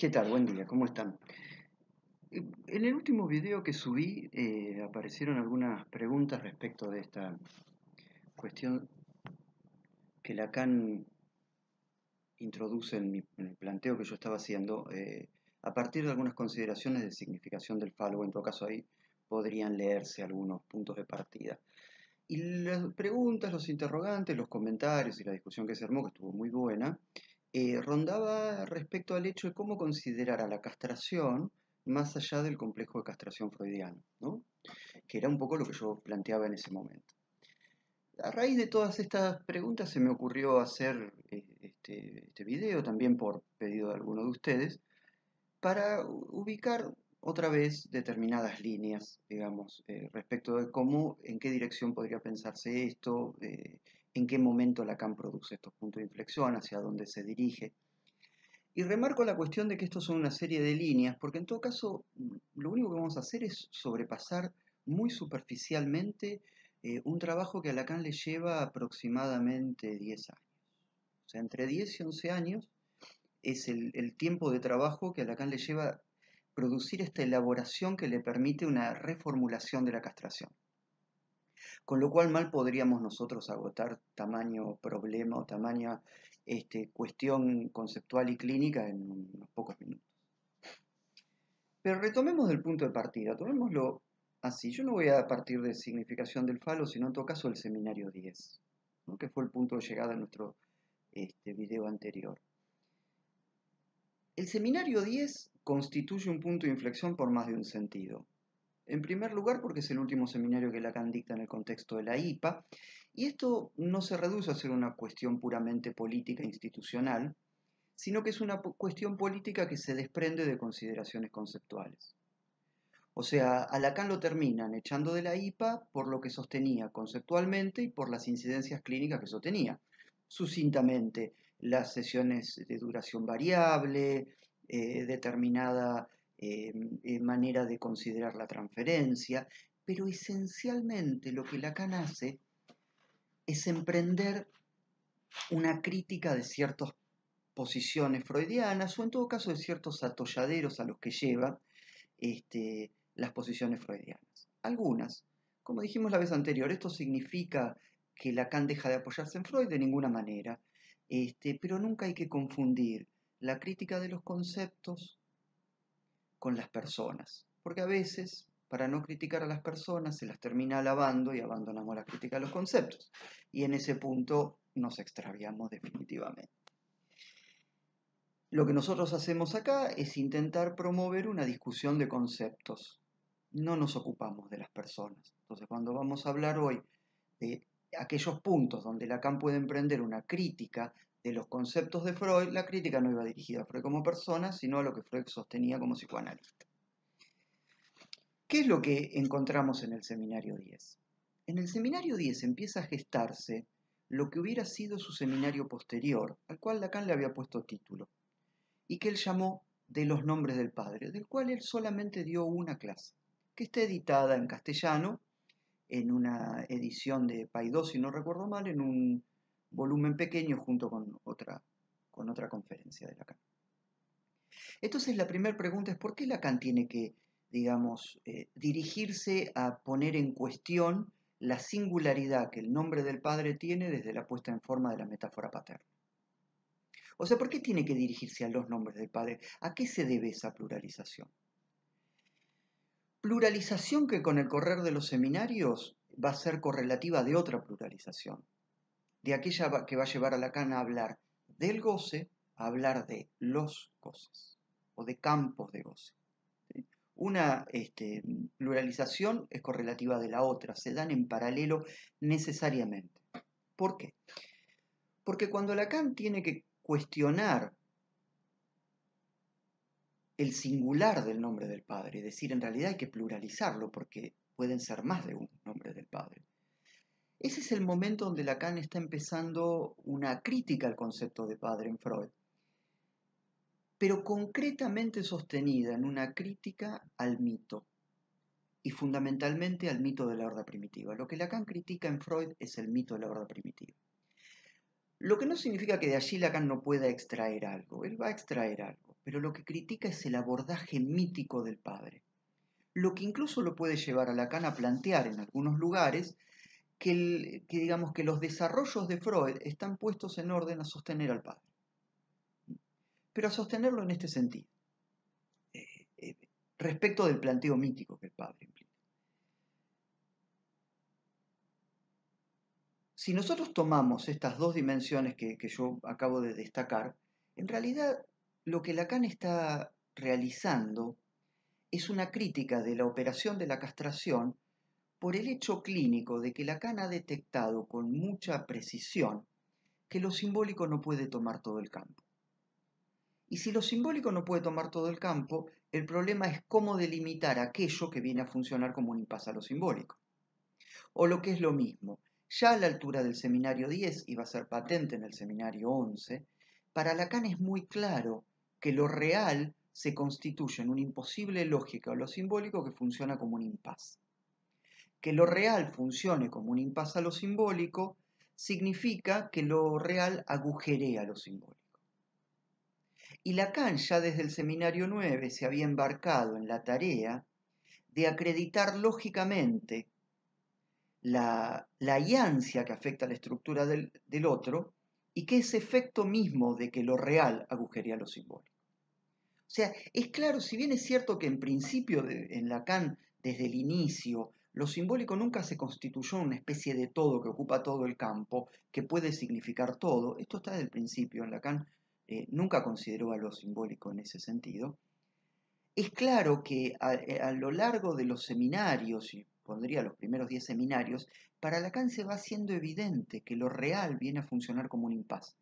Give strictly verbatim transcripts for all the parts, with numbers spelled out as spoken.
¿Qué tal? Buen día, ¿cómo están? En el último video que subí eh, aparecieron algunas preguntas respecto de esta cuestión que Lacan introduce en, mi, en el planteo que yo estaba haciendo eh, a partir de algunas consideraciones de significación del falo. En todo caso ahí podrían leerse algunos puntos de partida. Y las preguntas, los interrogantes, los comentarios y la discusión que se armó, que estuvo muy buena, Eh, rondaba respecto al hecho de cómo considerar a la castración más allá del complejo de castración freudiano, ¿no? Que era un poco lo que yo planteaba en ese momento. A raíz de todas estas preguntas se me ocurrió hacer eh, este, este video, también por pedido de alguno de ustedes, para ubicar otra vez determinadas líneas, digamos, eh, respecto de cómo, en qué dirección podría pensarse esto, eh, en qué momento Lacan produce estos puntos de inflexión, hacia dónde se dirige. Y remarco la cuestión de que estos son una serie de líneas, porque en todo caso lo único que vamos a hacer es sobrepasar muy superficialmente eh, un trabajo que a Lacan le lleva aproximadamente diez años. O sea, entre diez y once años es el, el tiempo de trabajo que a Lacan le lleva producir esta elaboración que le permite una reformulación de la castración. Con lo cual mal podríamos nosotros agotar tamaño problema o tamaña este, cuestión conceptual y clínica en unos pocos minutos. Pero retomemos del punto de partida, tomémoslo así. Yo no voy a partir de significación del falo, sino en todo caso del Seminario diez, ¿no? Que fue el punto de llegada en nuestro este, video anterior. El Seminario diez constituye un punto de inflexión por más de un sentido. En primer lugar, porque es el último seminario que Lacan dicta en el contexto de la I P A, y esto no se reduce a ser una cuestión puramente política e institucional, sino que es una cuestión política que se desprende de consideraciones conceptuales. O sea, a Lacan lo terminan echando de la I P A por lo que sostenía conceptualmente y por las incidencias clínicas que sostenía. Sucintamente, las sesiones de duración variable, eh, determinada... Eh, eh, manera de considerar la transferencia, pero esencialmente lo que Lacan hace es emprender una crítica de ciertas posiciones freudianas o en todo caso de ciertos atolladeros a los que lleva este, las posiciones freudianas. Algunas, como dijimos la vez anterior, esto significa que Lacan deja de apoyarse en Freud de ninguna manera, este, pero nunca hay que confundir la crítica de los conceptos con las personas, porque a veces, para no criticar a las personas, se las termina alabando y abandonamos la crítica a los conceptos, y en ese punto nos extraviamos definitivamente. Lo que nosotros hacemos acá es intentar promover una discusión de conceptos, no nos ocupamos de las personas. Entonces, cuando vamos a hablar hoy de aquellos puntos donde Lacan puede emprender una crítica de los conceptos de Freud, la crítica no iba dirigida a Freud como persona, sino a lo que Freud sostenía como psicoanalista. ¿Qué es lo que encontramos en el Seminario diez? En el Seminario diez empieza a gestarse lo que hubiera sido su seminario posterior, al cual Lacan le había puesto título, y que él llamó De los Nombres del Padre, del cual él solamente dio una clase, que está editada en castellano, en una edición de Paidós, si no recuerdo mal, en un volumen pequeño junto con otra, con otra conferencia de Lacan. Entonces la primera pregunta es ¿por qué Lacan tiene que, digamos, eh, dirigirse a poner en cuestión la singularidad que el nombre del padre tiene desde la puesta en forma de la metáfora paterna? O sea, ¿por qué tiene que dirigirse a los nombres del padre? ¿A qué se debe esa pluralización? Pluralización que con el correr de los seminarios va a ser correlativa de otra pluralización, de aquella que va a llevar a Lacan a hablar del goce, a hablar de los goces, o de campos de goce. ¿Sí? Una este, pluralización es correlativa de la otra, se dan en paralelo necesariamente. ¿Por qué? Porque cuando Lacan tiene que cuestionar el singular del nombre del padre, es decir, en realidad hay que pluralizarlo porque pueden ser más de un nombre del padre, ese es el momento donde Lacan está empezando una crítica al concepto de padre en Freud, pero concretamente sostenida en una crítica al mito, y fundamentalmente al mito de la Horda Primitiva. Lo que Lacan critica en Freud es el mito de la Horda Primitiva. Lo que no significa que de allí Lacan no pueda extraer algo, él va a extraer algo, pero lo que critica es el abordaje mítico del padre, lo que incluso lo puede llevar a Lacan a plantear en algunos lugares que, el, que, digamos, que los desarrollos de Freud están puestos en orden a sostener al padre, pero a sostenerlo en este sentido, eh, eh, respecto del planteo mítico que el padre implica. Si nosotros tomamos estas dos dimensiones que, que yo acabo de destacar, en realidad lo que Lacan está realizando es una crítica de la operación de la castración por el hecho clínico de que Lacan ha detectado con mucha precisión que lo simbólico no puede tomar todo el campo. Y si lo simbólico no puede tomar todo el campo, el problema es cómo delimitar aquello que viene a funcionar como un impas a lo simbólico. O lo que es lo mismo, ya a la altura del seminario diez, y va a ser patente en el seminario once, para Lacan es muy claro que lo real se constituye en una imposible lógica o lo simbólico que funciona como un impas. Que lo real funcione como un impas a lo simbólico significa que lo real agujerea lo simbólico. Y Lacan ya desde el seminario nueve se había embarcado en la tarea de acreditar lógicamente la, la hallancia que afecta a la estructura del, del otro, y que es efecto mismo de que lo real agujerea lo simbólico. O sea, es claro, si bien es cierto que en principio de, en Lacan, desde el inicio, lo simbólico nunca se constituyó una especie de todo que ocupa todo el campo, que puede significar todo, esto está desde el principio, en Lacan eh, nunca consideró a lo simbólico en ese sentido, es claro que a, a lo largo de los seminarios, y pondría los primeros diez seminarios, para Lacan se va haciendo evidente que lo real viene a funcionar como un impas.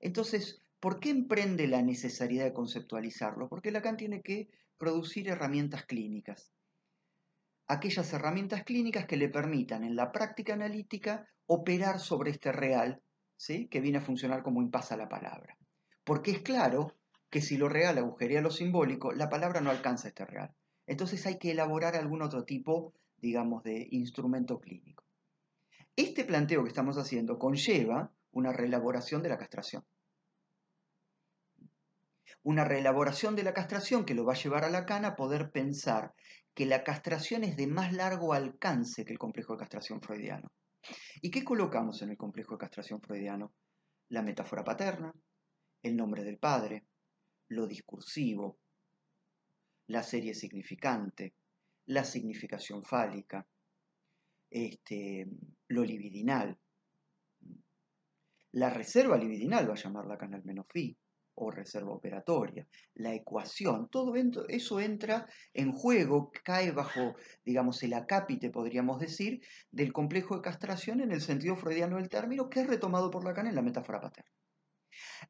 Entonces, ¿por qué emprende la necesidad de conceptualizarlo? Porque Lacan tiene que producir herramientas clínicas. Aquellas herramientas clínicas que le permitan en la práctica analítica operar sobre este real, ¿sí?, que viene a funcionar como impas a la palabra. Porque es claro que si lo real agujerea lo simbólico, la palabra no alcanza este real. Entonces hay que elaborar algún otro tipo de digamos, de instrumento clínico. Este planteo que estamos haciendo conlleva una reelaboración de la castración. Una reelaboración de la castración que lo va a llevar a Lacan a poder pensar que la castración es de más largo alcance que el complejo de castración freudiano. ¿Y qué colocamos en el complejo de castración freudiano? La metáfora paterna, el nombre del padre, lo discursivo, la serie significante, la significación fálica, este, lo libidinal. La reserva libidinal va a llamar Lacan al menofí, o reserva operatoria. La ecuación, todo eso entra en juego, cae bajo, digamos, el acápite, podríamos decir, del complejo de castración en el sentido freudiano del término, que es retomado por Lacan en la metáfora paterna.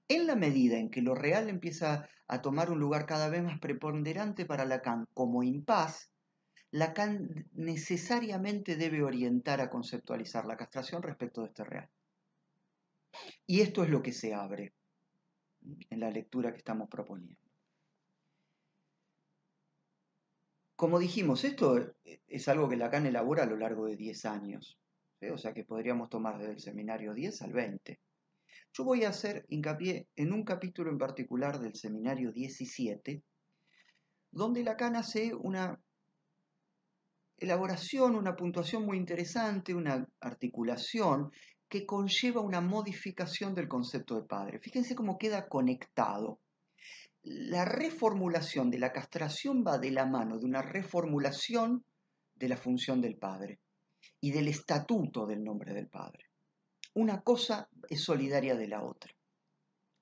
En la medida en que lo real empieza a tomar un lugar cada vez más preponderante para Lacan como impas, Lacan necesariamente debe orientar a conceptualizar la castración respecto de este real. Y esto es lo que se abre en la lectura que estamos proponiendo. Como dijimos, esto es algo que Lacan elabora a lo largo de diez años, ¿sí? O sea que podríamos tomar desde el seminario diez al veinte. Yo voy a hacer hincapié en un capítulo en particular del seminario diecisiete, donde Lacan hace una elaboración, una puntuación muy interesante, una articulación que conlleva una modificación del concepto de padre. Fíjense cómo queda conectado. La reformulación de la castración va de la mano de una reformulación de la función del padre y del estatuto del nombre del padre. Una cosa es solidaria de la otra.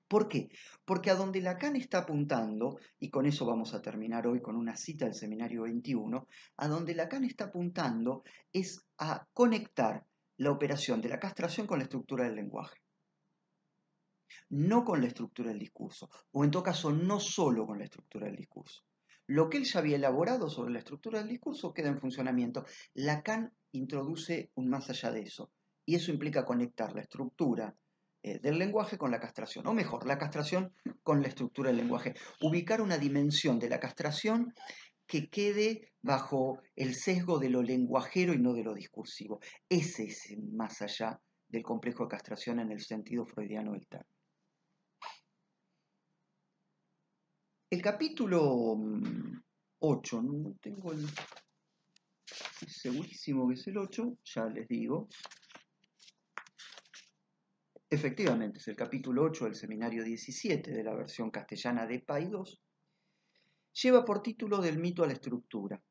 ¿Por qué? Porque a donde Lacan está apuntando, y con eso vamos a terminar hoy con una cita del seminario veintiuno, a donde Lacan está apuntando es a conectar la operación de la castración con la estructura del lenguaje. No con la estructura del discurso, o en todo caso no solo con la estructura del discurso. Lo que él ya había elaborado sobre la estructura del discurso queda en funcionamiento. Lacan introduce un más allá de eso, y eso implica conectar la estructura del lenguaje con la castración, o mejor, la castración con la estructura del lenguaje. Ubicar una dimensión de la castración que quede bajo el sesgo de lo lenguajero y no de lo discursivo. Ese es más allá del complejo de castración en el sentido freudiano del término. El capítulo ocho, no tengo el... Estoy segurísimo que es el ocho, ya les digo. Efectivamente, es el capítulo ocho del Seminario diecisiete de la versión castellana de Paidós. Lleva por título Del mito a la estructura.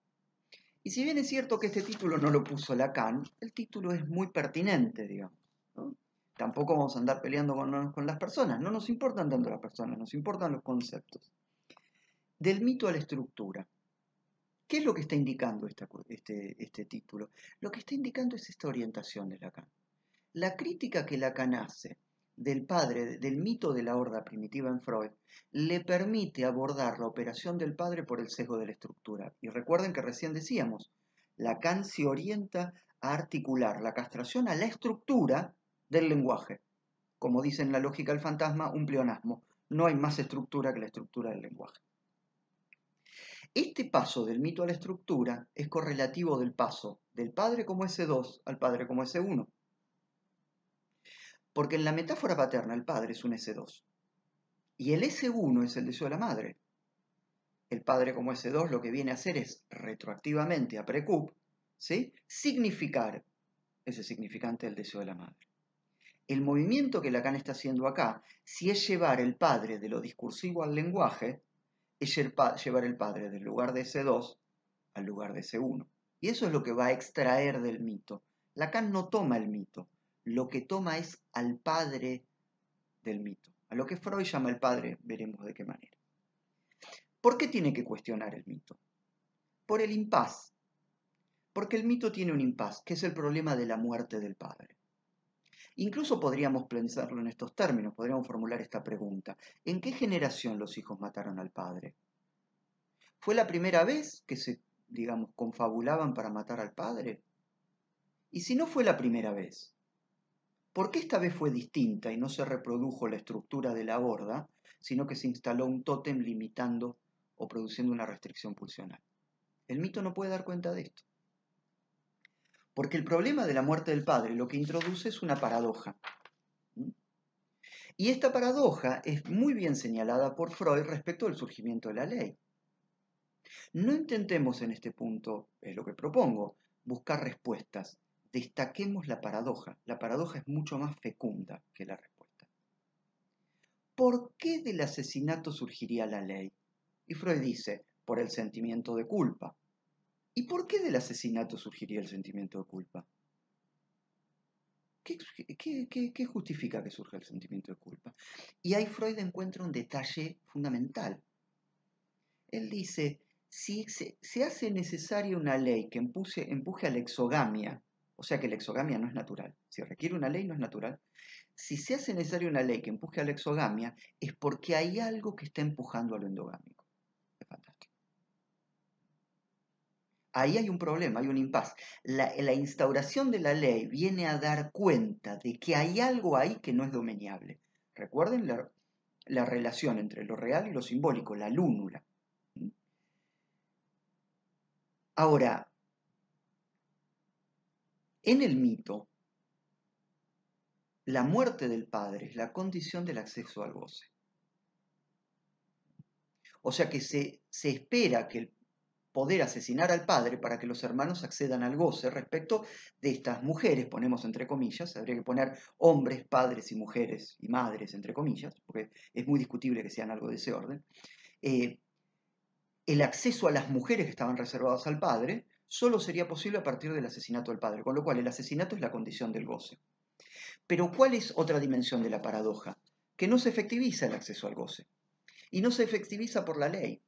Y si bien es cierto que este título no lo puso Lacan, el título es muy pertinente, digamos, ¿no? Tampoco vamos a andar peleando con, con las personas, no nos importan tanto las personas, nos importan los conceptos. Del mito a la estructura. ¿Qué es lo que está indicando esta, este, este título? Lo que está indicando es esta orientación de Lacan. La crítica que Lacan hace del padre, del mito de la horda primitiva en Freud, le permite abordar la operación del padre por el sesgo de la estructura. Y recuerden que recién decíamos, Lacan se orienta a articular la castración a la estructura del lenguaje. Como dice en La lógica del fantasma, un pleonasmo. No hay más estructura que la estructura del lenguaje. Este paso del mito a la estructura es correlativo del paso del padre como ese dos al padre como ese uno. Porque en la metáfora paterna el padre es un ese dos. Y el ese uno es el deseo de la madre. El padre como ese dos lo que viene a hacer es, retroactivamente a precup, ¿sí?, significar ese significante del deseo de la madre. El movimiento que Lacan está haciendo acá, si es llevar el padre de lo discursivo al lenguaje, es llevar el padre del lugar de ese dos al lugar de ese uno. Y eso es lo que va a extraer del mito. Lacan no toma el mito. Lo que toma es al padre del mito, a lo que Freud llama el padre, veremos de qué manera. ¿Por qué tiene que cuestionar el mito? Por el impas. Porque el mito tiene un impas, que es el problema de la muerte del padre. Incluso podríamos pensarlo en estos términos, podríamos formular esta pregunta. ¿En qué generación los hijos mataron al padre? ¿Fue la primera vez que se, digamos, confabulaban para matar al padre? Y si no fue la primera vez, ¿por qué esta vez fue distinta y no se reprodujo la estructura de la horda, sino que se instaló un tótem limitando o produciendo una restricción pulsional? El mito no puede dar cuenta de esto. Porque el problema de la muerte del padre lo que introduce es una paradoja. Y esta paradoja es muy bien señalada por Freud respecto al surgimiento de la ley. No intentemos en este punto, es lo que propongo, buscar respuestas. Destaquemos la paradoja. La paradoja es mucho más fecunda que la respuesta. ¿Por qué del asesinato surgiría la ley? Y Freud dice, por el sentimiento de culpa. ¿Y por qué del asesinato surgiría el sentimiento de culpa? ¿Qué, qué, qué, qué justifica que surja el sentimiento de culpa? Y ahí Freud encuentra un detalle fundamental. Él dice, si se, se hace necesaria una ley que empuje, empuje a la exogamia, o sea que la exogamia no es natural. Si requiere una ley, no es natural. Si se hace necesaria una ley que empuje a la exogamia, es porque hay algo que está empujando a lo endogámico. Es fantástico. Ahí hay un problema, hay un impas. La, la instauración de la ley viene a dar cuenta de que hay algo ahí que no es domeñable. Recuerden la, la relación entre lo real y lo simbólico, la lúnula. Ahora, en el mito, la muerte del padre es la condición del acceso al goce. O sea que se, se espera que el poder asesinar al padre para que los hermanos accedan al goce respecto de estas mujeres, ponemos entre comillas, habría que poner hombres, padres y mujeres y madres entre comillas, porque es muy discutible que sean algo de ese orden. Eh, el acceso a las mujeres que estaban reservadas al padre solo sería posible a partir del asesinato del padre, con lo cual el asesinato es la condición del goce. Pero ¿cuál es otra dimensión de la paradoja? Que no se efectiviza el acceso al goce, y no se efectiviza por la ley.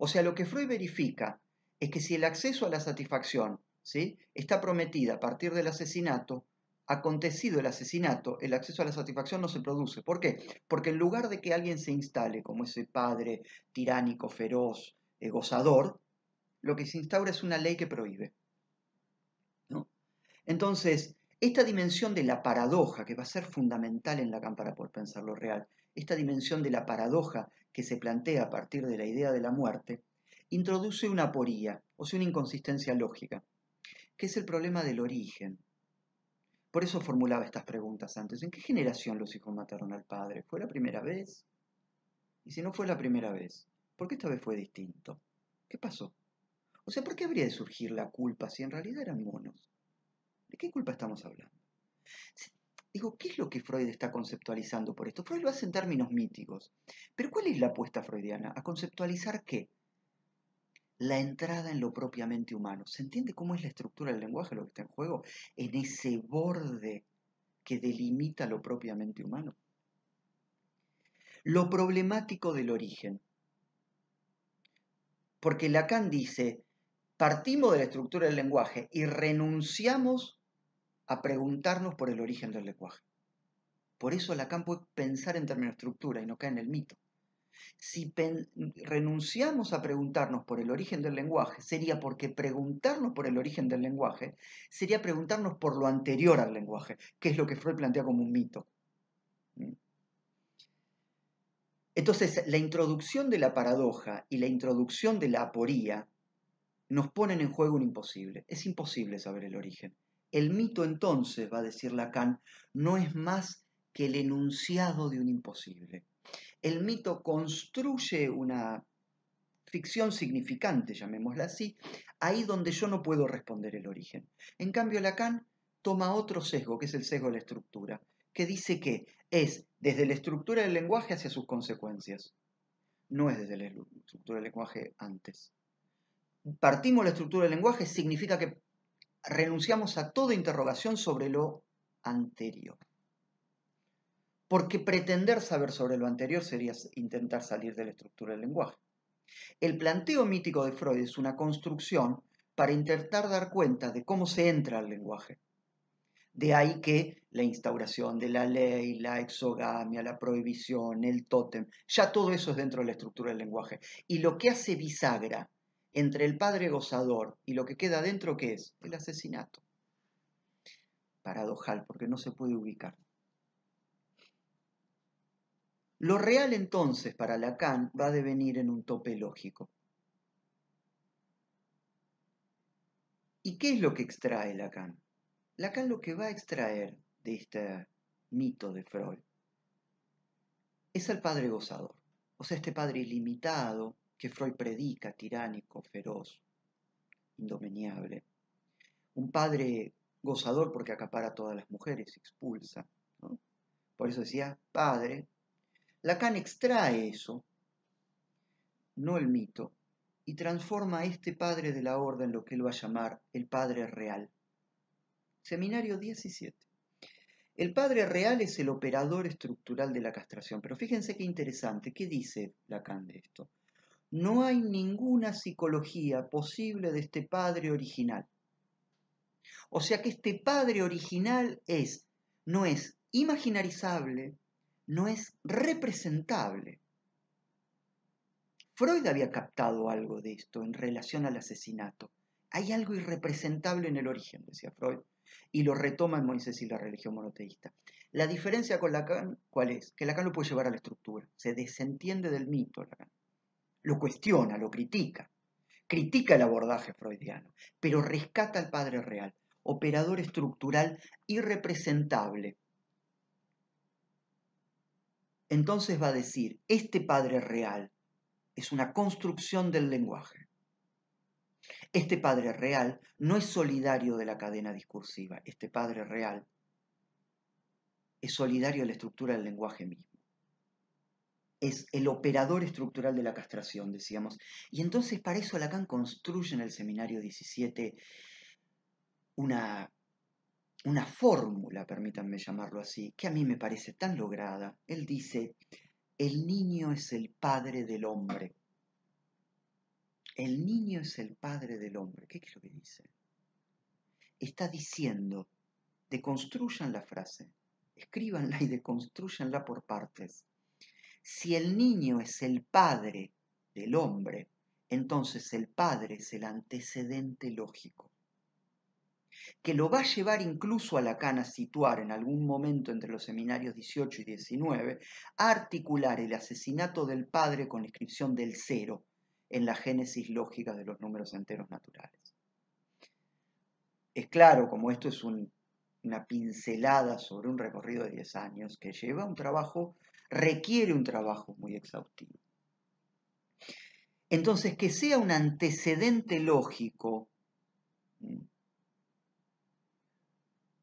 O sea, lo que Freud verifica es que si el acceso a la satisfacción, ¿sí?, está prometida a partir del asesinato, acontecido el asesinato, el acceso a la satisfacción no se produce. ¿Por qué? Porque en lugar de que alguien se instale como ese padre tiránico, feroz, eh, gozador, lo que se instaura es una ley que prohíbe, ¿no? Entonces, esta dimensión de la paradoja, que va a ser fundamental en Lacan para poder pensar lo real, esta dimensión de la paradoja que se plantea a partir de la idea de la muerte, introduce una aporía, o sea, una inconsistencia lógica, que es el problema del origen. Por eso formulaba estas preguntas antes. ¿En qué generación los hijos mataron al padre? ¿Fue la primera vez? Y si no fue la primera vez, ¿Por qué esta vez fue distinto? ¿Qué pasó? O sea, ¿por qué habría de surgir la culpa si en realidad eran monos? ¿De qué culpa estamos hablando? Digo, ¿qué es lo que Freud está conceptualizando por esto? Freud lo hace en términos míticos. Pero ¿cuál es la apuesta freudiana? ¿A conceptualizar qué? La entrada en lo propiamente humano. ¿Se entiende cómo es la estructura del lenguaje lo que está en juego? En ese borde que delimita lo propiamente humano. Lo problemático del origen. Porque Lacan dice, partimos de la estructura del lenguaje y renunciamos a preguntarnos por el origen del lenguaje. Por eso Lacan puede pensar en términos de estructura y no cae en el mito. Si renunciamos a preguntarnos por el origen del lenguaje, sería porque preguntarnos por el origen del lenguaje sería preguntarnos por lo anterior al lenguaje, que es lo que Freud plantea como un mito. Entonces, la introducción de la paradoja y la introducción de la aporía nos ponen en juego un imposible. Es imposible saber el origen. El mito, entonces, va a decir Lacan, no es más que el enunciado de un imposible. El mito construye una ficción significante, llamémosla así, ahí donde yo no puedo responder el origen. En cambio, Lacan toma otro sesgo, que es el sesgo de la estructura, que dice que es desde la estructura del lenguaje hacia sus consecuencias. No es desde la estructura del lenguaje antes. Partimos de la estructura del lenguaje significa que renunciamos a toda interrogación sobre lo anterior. Porque pretender saber sobre lo anterior sería intentar salir de la estructura del lenguaje. El planteo mítico de Freud es una construcción para intentar dar cuenta de cómo se entra al lenguaje. De ahí que la instauración de la ley, la exogamia, la prohibición, el tótem, ya todo eso es dentro de la estructura del lenguaje. Y lo que hace bisagra entre el padre gozador y lo que queda dentro, ¿qué es? El asesinato. Paradojal, porque no se puede ubicar. Lo real entonces para Lacan va a devenir en un tope lógico. ¿Y qué es lo que extrae Lacan? Lacan lo que va a extraer de este mito de Freud es al padre gozador, o sea, este padre ilimitado que Freud predica, tiránico, feroz, indomeniable. Un padre gozador porque acapara a todas las mujeres, expulsa, ¿no? Por eso decía padre. Lacan extrae eso, no el mito, y transforma a este padre de la horda en lo que él va a llamar el padre real. Seminario diecisiete. El padre real es el operador estructural de la castración. Pero fíjense qué interesante, ¿qué dice Lacan de esto? No hay ninguna psicología posible de este padre original. O sea que este padre original es, no es imaginarizable, no es representable. Freud había captado algo de esto en relación al asesinato. Hay algo irrepresentable en el origen, decía Freud, y lo retoma en Moisés y la religión monoteísta. La diferencia con Lacan, ¿cuál es? Que Lacan lo puede llevar a la estructura, se desentiende del mito Lacan. Lo cuestiona, lo critica, critica el abordaje freudiano, pero rescata al padre real, operador estructural irrepresentable. Entonces va a decir, este padre real es una construcción del lenguaje. Este padre real no es solidario de la cadena discursiva. Este padre real es solidario de la estructura del lenguaje mismo. Es el operador estructural de la castración, decíamos. Y entonces para eso Lacan construye en el Seminario diecisiete una... una fórmula, permítanme llamarlo así, que a mí me parece tan lograda. Él dice, el niño es el padre del hombre. El niño es el padre del hombre. ¿Qué es lo que dice? Está diciendo, deconstruyan la frase, escríbanla y deconstruyanla por partes. Si el niño es el padre del hombre, entonces el padre es el antecedente lógico, que lo va a llevar incluso a Lacan a situar en algún momento entre los seminarios dieciocho y diecinueve, a articular el asesinato del padre con la inscripción del cero en la génesis lógica de los números enteros naturales. Es claro, como esto es un, una pincelada sobre un recorrido de diez años que lleva un trabajo, requiere un trabajo muy exhaustivo. Entonces, que sea un antecedente lógico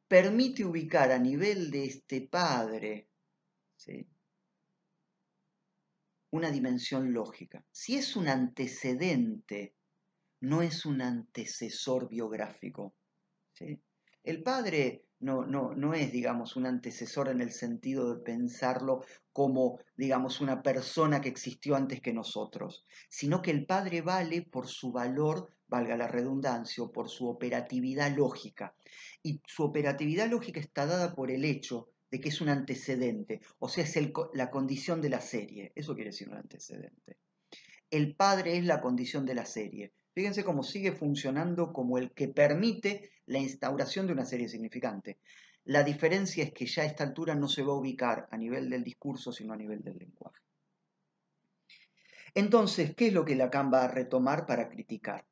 permite ubicar a nivel de este padre, ¿sí?, una dimensión lógica. Si es un antecedente, no es un antecesor biográfico, ¿sí? El padre no, no, no es, digamos, un antecesor en el sentido de pensarlo como, digamos, una persona que existió antes que nosotros, sino que el padre vale por su valor, valga la redundancia, o por su operatividad lógica. Y su operatividad lógica está dada por el hecho de que es un antecedente, o sea, es el, la condición de la serie. Eso quiere decir un antecedente. El padre es la condición de la serie. Fíjense cómo sigue funcionando como el que permite la instauración de una serie significante. La diferencia es que ya a esta altura no se va a ubicar a nivel del discurso, sino a nivel del lenguaje. Entonces, ¿qué es lo que Lacan va a retomar para criticar?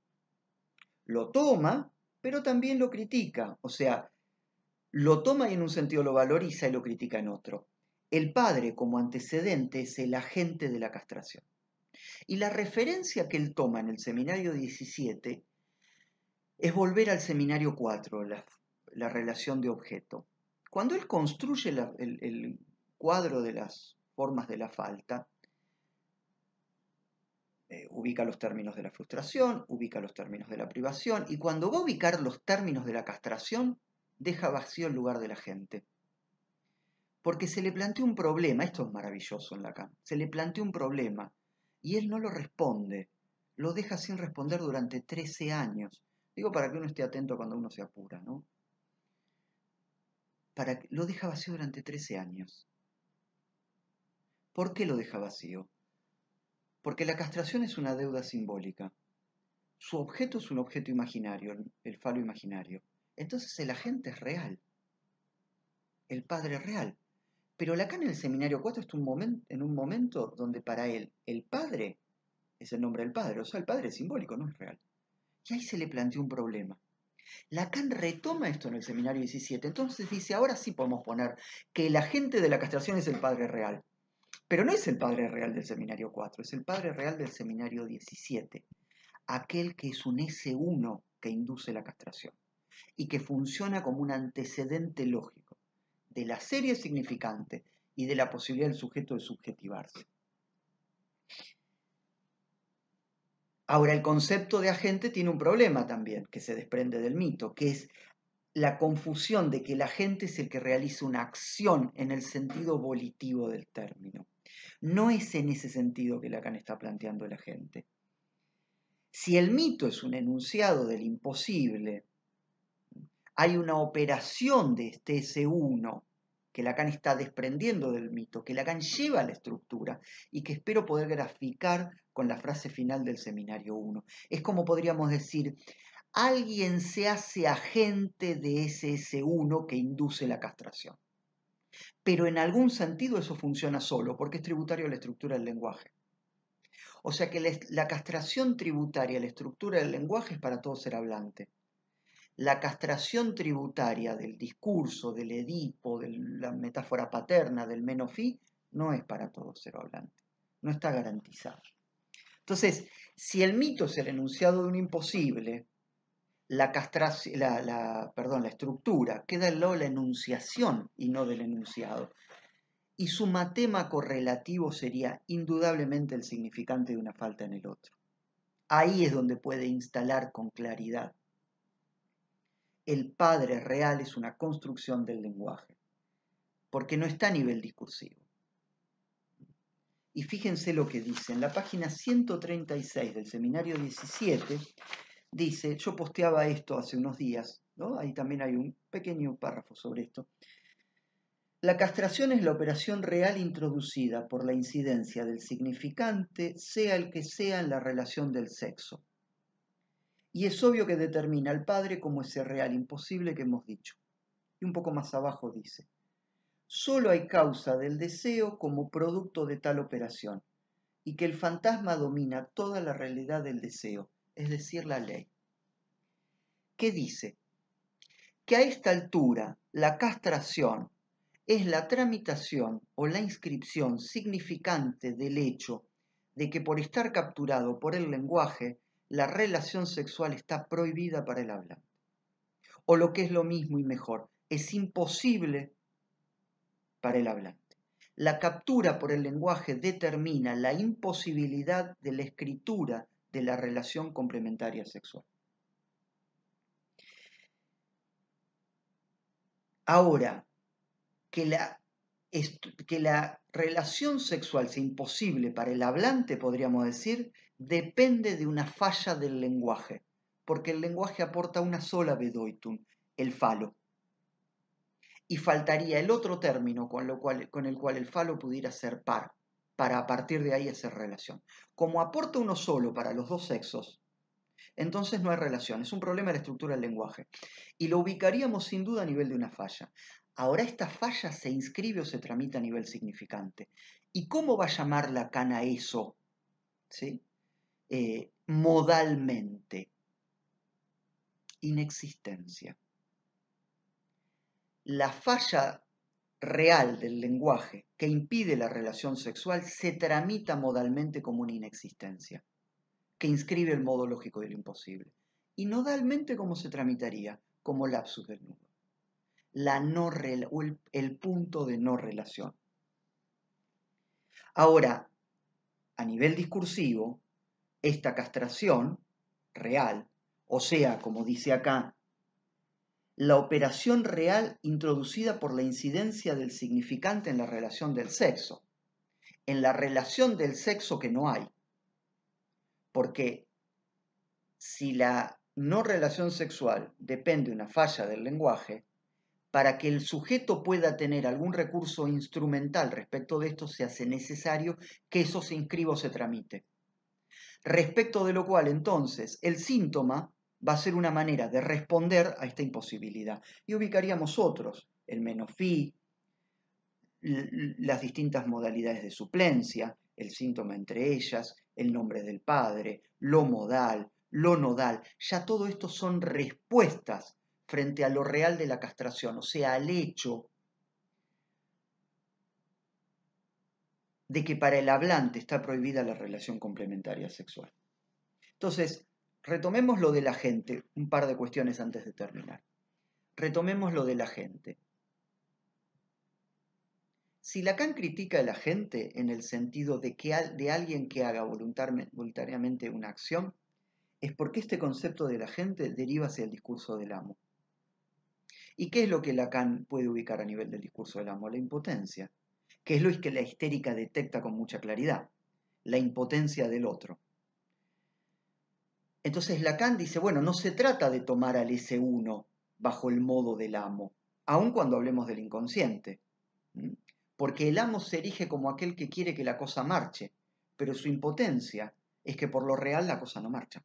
Lo toma, pero también lo critica. O sea, lo toma y en un sentido lo valoriza y lo critica en otro. El padre como antecedente es el agente de la castración. Y la referencia que él toma en el seminario diecisiete es volver al seminario cuatro, la, la relación de objeto. Cuando él construye la, el, el cuadro de las formas de la falta, eh, ubica los términos de la frustración, ubica los términos de la privación, y cuando va a ubicar los términos de la castración, deja vacío el lugar de la gente. Porque se le plantea un problema, esto es maravilloso en Lacan, se le plantea un problema, y él no lo responde, lo deja sin responder durante trece años. Digo para que uno esté atento cuando uno se apura, ¿no? Para, lo deja vacío durante trece años. ¿Por qué lo deja vacío? Porque la castración es una deuda simbólica. Su objeto es un objeto imaginario, el falo imaginario. Entonces el agente es real, el padre es real. Pero Lacan en el seminario cuatro está un momento, en un momento donde para él el padre es el nombre del padre, o sea, el padre es simbólico, no es real. Y ahí se le planteó un problema. Lacan retoma esto en el seminario diecisiete, entonces dice, ahora sí podemos poner que el agente de la castración es el padre real. Pero no es el padre real del seminario cuatro, es el padre real del seminario diecisiete, aquel que es un ese uno que induce la castración y que funciona como un antecedente lógico de la serie significante y de la posibilidad del sujeto de subjetivarse. Ahora, el concepto de agente tiene un problema también, que se desprende del mito, que es la confusión de que el agente es el que realiza una acción en el sentido volitivo del término. No es en ese sentido que Lacan está planteando el agente. Si el mito es un enunciado del imposible, hay una operación de este ese uno que Lacan está desprendiendo del mito, que Lacan lleva a la estructura y que espero poder graficar con la frase final del seminario uno. Es como podríamos decir, alguien se hace agente de ese ese uno que induce la castración. Pero en algún sentido eso funciona solo, porque es tributario a la estructura del lenguaje. O sea que la castración tributaria a la estructura del lenguaje es para todo ser hablante. La castración tributaria del discurso, del Edipo, de la metáfora paterna, del menofí, no es para todo ser hablante, no está garantizada. Entonces, si el mito es el enunciado de un imposible, la, castración, la, la, perdón, la estructura queda al lado de la enunciación y no del enunciado. Y su matema correlativo sería indudablemente el significante de una falta en el otro. Ahí es donde puede instalar con claridad. El padre real es una construcción del lenguaje, porque no está a nivel discursivo. Y fíjense lo que dice, en la página ciento treinta y seis del seminario diecisiete, dice, yo posteaba esto hace unos días, ¿no? Ahí también hay un pequeño párrafo sobre esto. La castración es la operación real introducida por la incidencia del significante, sea el que sea, en la relación del sexo. Y es obvio que determina al padre como ese real imposible que hemos dicho. Y un poco más abajo dice, solo hay causa del deseo como producto de tal operación, y que el fantasma domina toda la realidad del deseo, es decir, la ley. ¿Qué dice? Que a esta altura la castración es la tramitación o la inscripción significante del hecho de que por estar capturado por el lenguaje, la relación sexual está prohibida para el hablante. O lo que es lo mismo y mejor, es imposible para el hablante. La captura por el lenguaje determina la imposibilidad de la escritura de la relación complementaria sexual. Ahora, que la, que la relación sexual sea imposible para el hablante, podríamos decir, depende de una falla del lenguaje, porque el lenguaje aporta una sola bedoitum, el falo. Y faltaría el otro término con, lo cual, con el cual el falo pudiera ser par, para a partir de ahí hacer relación. Como aporta uno solo para los dos sexos, entonces no hay relación, es un problema de la estructura del lenguaje. Y lo ubicaríamos sin duda a nivel de una falla. Ahora esta falla se inscribe o se tramita a nivel significante. ¿Y cómo va a llamar Lacan a eso? ¿Sí? Eh, modalmente. Inexistencia. La falla real del lenguaje que impide la relación sexual se tramita modalmente como una inexistencia, que inscribe el modo lógico de lo imposible. Y nodalmente, ¿cómo se tramitaría? Como lapsus del nudo. La no rela o el, el punto de no relación. Ahora, a nivel discursivo, esta castración real, o sea, como dice acá, la operación real introducida por la incidencia del significante en la relación del sexo, en la relación del sexo que no hay. Porque si la no relación sexual depende de una falla del lenguaje, para que el sujeto pueda tener algún recurso instrumental respecto de esto, se hace necesario que eso se inscriba o se tramite. Respecto de lo cual, entonces, el síntoma va a ser una manera de responder a esta imposibilidad. Y ubicaríamos otros, el menofí, las distintas modalidades de suplencia, el síntoma entre ellas, el nombre del padre, lo modal, lo nodal. Ya todo esto son respuestas frente a lo real de la castración, o sea, al hecho de que para el hablante está prohibida la relación complementaria sexual. Entonces, retomemos lo de la gente, un par de cuestiones antes de terminar. Retomemos lo de la gente. Si Lacan critica a la gente en el sentido de, que, de alguien que haga voluntariamente una acción, es porque este concepto de la gente deriva hacia el discurso del amo. ¿Y qué es lo que Lacan puede ubicar a nivel del discurso del amo? La impotencia, que es lo que la histérica detecta con mucha claridad, la impotencia del otro. Entonces Lacan dice, bueno, no se trata de tomar al ese uno bajo el modo del amo, aun cuando hablemos del inconsciente, porque el amo se erige como aquel que quiere que la cosa marche, pero su impotencia es que por lo real la cosa no marcha.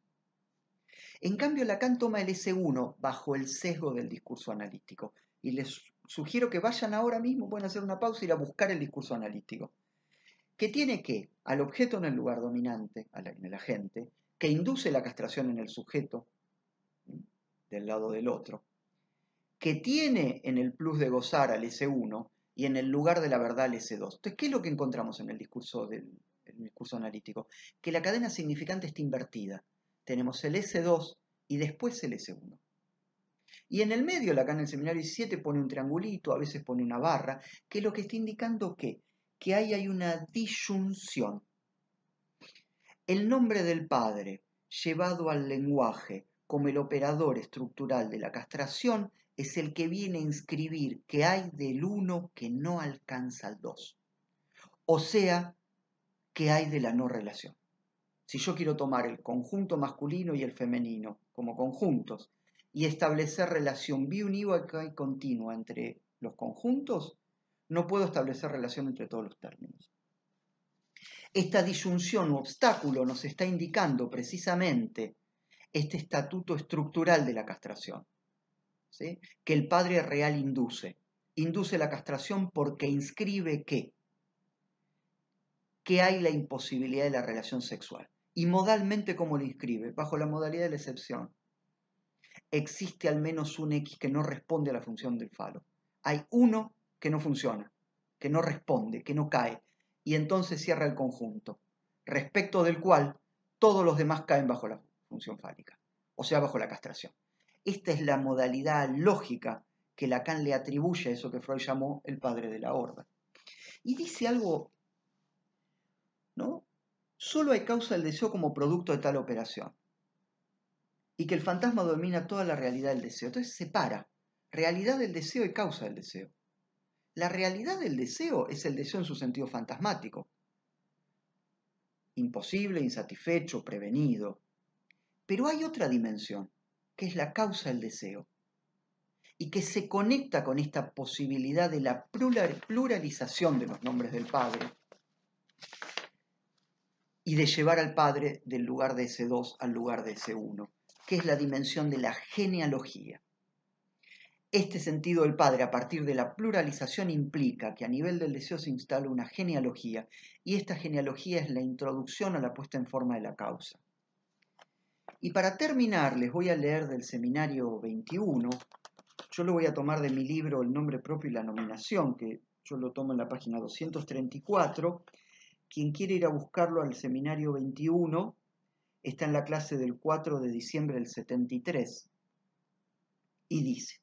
En cambio, Lacan toma el ese uno bajo el sesgo del discurso analítico, y les sugiero que vayan ahora mismo, pueden hacer una pausa y ir a buscar el discurso analítico, que tiene que, al objeto en el lugar dominante, en el agente, que induce la castración en el sujeto, del lado del otro, que tiene en el plus de gozar al ese uno y en el lugar de la verdad al ese dos. Entonces, ¿qué es lo que encontramos en el discurso, del, el discurso analítico? Que la cadena significante está invertida. Tenemos el ese dos y después el ese uno. Y en el medio, Lacan en el seminario diecisiete pone un triangulito, a veces pone una barra, que es lo que está indicando que, que ahí hay una disyunción. El nombre del padre, llevado al lenguaje como el operador estructural de la castración, es el que viene a inscribir que hay del uno que no alcanza al dos. O sea, que hay de la no relación. Si yo quiero tomar el conjunto masculino y el femenino como conjuntos y establecer relación biunívoca y continua entre los conjuntos, no puedo establecer relación entre todos los términos. Esta disyunción u obstáculo nos está indicando precisamente este estatuto estructural de la castración, ¿sí? Que el padre real induce. Induce la castración porque inscribe que, que hay la imposibilidad de la relación sexual. Y modalmente, ¿cómo lo inscribe? Bajo la modalidad de la excepción. Existe al menos un X que no responde a la función del falo. Hay uno que no funciona, que no responde, que no cae. Y entonces cierra el conjunto. respecto del cual todos los demás caen bajo la función fálica, o sea, bajo la castración. Esta es la modalidad lógica que Lacan le atribuye a eso que Freud llamó el padre de la horda. Y dice algo, ¿no? Solo hay causa del deseo como producto de tal operación, y que el fantasma domina toda la realidad del deseo. Entonces separa realidad del deseo y causa del deseo. La realidad del deseo es el deseo en su sentido fantasmático, imposible, insatisfecho, prevenido. Pero hay otra dimensión, que es la causa del deseo, y que se conecta con esta posibilidad de la pluralización de los nombres del Padre, y de llevar al Padre del lugar de ese dos al lugar de ese uno, que es la dimensión de la genealogía. Este sentido del Padre a partir de la pluralización implica que a nivel del deseo se instala una genealogía, y esta genealogía es la introducción a la puesta en forma de la causa. Y para terminar les voy a leer del Seminario veintiuno, yo lo voy a tomar de mi libro El nombre propio y la nominación, que yo lo tomo en la página doscientos treinta y cuatro. Quien quiere ir a buscarlo al Seminario veintiuno está en la clase del cuatro de diciembre del setenta y tres, y dice: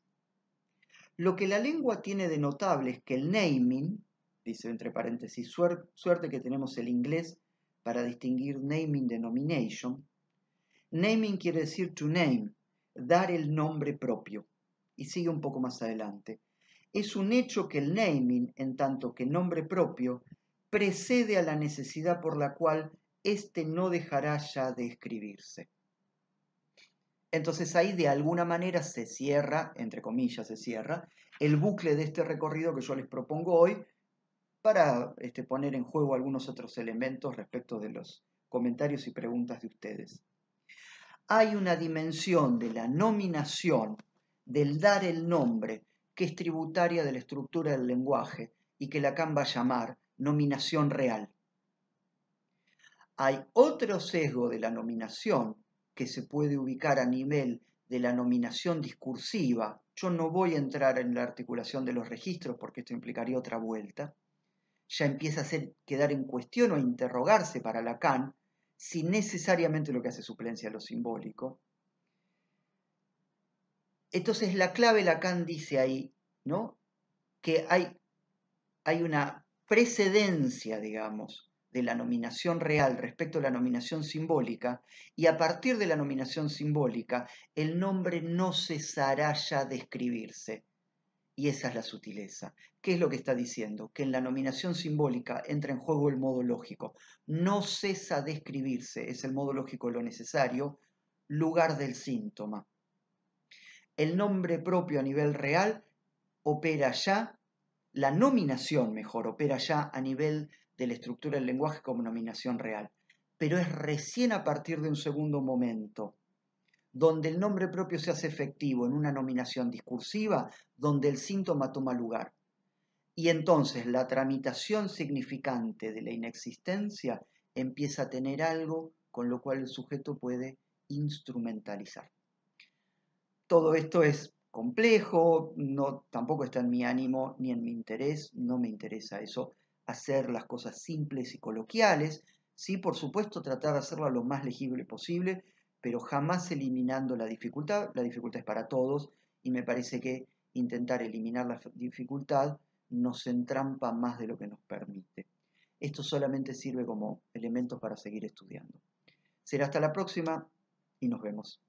lo que la lengua tiene de notable es que el naming, dice entre paréntesis, suerte, suerte que tenemos el inglés para distinguir naming de nomination. Naming quiere decir to name, dar el nombre propio, y sigue un poco más adelante. Es un hecho que el naming, en tanto que nombre propio, precede a la necesidad por la cual éste no dejará ya de escribirse. Entonces ahí de alguna manera se cierra, entre comillas se cierra, el bucle de este recorrido que yo les propongo hoy para este, poner en juego algunos otros elementos respecto de los comentarios y preguntas de ustedes. Hay una dimensión de la nominación, del dar el nombre, que es tributaria de la estructura del lenguaje y que Lacan va a llamar nominación real. Hay otro sesgo de la nominación que se puede ubicar a nivel de la nominación discursiva. Yo no voy a entrar en la articulación de los registros porque esto implicaría otra vuelta. Ya empieza a ser, quedar en cuestión o a interrogarse para Lacan si necesariamente lo que hace suplencia a lo simbólico. Entonces la clave, Lacan dice ahí, ¿no?, que hay, hay una precedencia, digamos, de la nominación real respecto a la nominación simbólica, y a partir de la nominación simbólica el nombre no cesará ya de escribirse. Y esa es la sutileza. ¿Qué es lo que está diciendo? Que en la nominación simbólica entra en juego el modo lógico. No cesa de escribirse, es el modo lógico lo necesario, lugar del síntoma. El nombre propio a nivel real opera ya, la nominación mejor, opera ya a nivel de la estructura del lenguaje como nominación real, pero es recién a partir de un segundo momento, donde el nombre propio se hace efectivo en una nominación discursiva, donde el síntoma toma lugar. Y entonces la tramitación significante de la inexistencia empieza a tener algo con lo cual el sujeto puede instrumentalizar. Todo esto es complejo, no, tampoco está en mi ánimo ni en mi interés, no me interesa eso, hacer las cosas simples y coloquiales, sí, por supuesto, tratar de hacerlo lo más legible posible, pero jamás eliminando la dificultad. La dificultad es para todos, y me parece que intentar eliminar la dificultad nos entrampa más de lo que nos permite. Esto solamente sirve como elementos para seguir estudiando. Será hasta la próxima, y nos vemos.